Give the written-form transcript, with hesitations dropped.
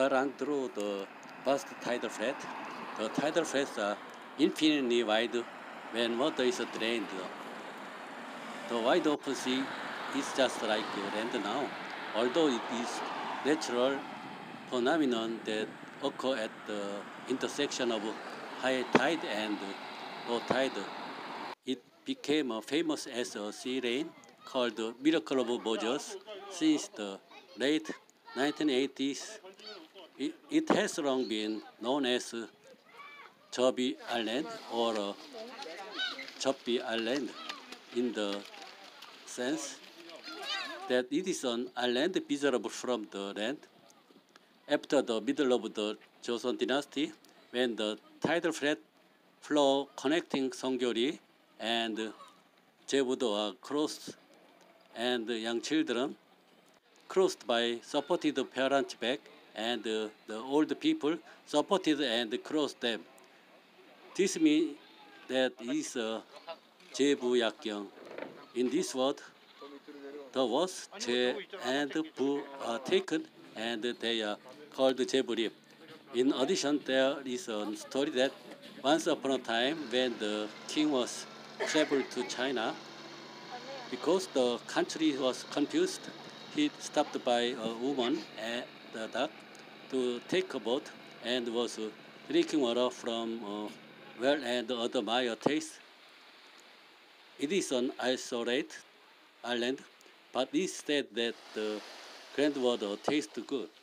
current through the first tidal flat. The tidal flats are infinitely wide when water is drained. The wide open sea is just like land now, although it is natural phenomenon that occur at the intersection of high tide and low tide. It became famous as a sea lane called the Miracle of Moses since the late 1980s. It has long been known as Jebi Island or Jebi Island in the sense that it is an island visible from the land. After the middle of the Joseon Dynasty, when the tidal flat flow connecting Songgyori and Jebudo are crossed and young children crossed by supported parents back and the old people supported and crossed them. This means that is Jebu Yakyong. In this word, the words Je and Bu are taken and they are called Jeburib. In addition, there is a story that once upon a time when the king was traveled to China, because the country was confused, he stopped by a woman at the dock to take a boat and was drinking water from a well and admired taste. It is an isolated island, but it said that the grand water tastes good.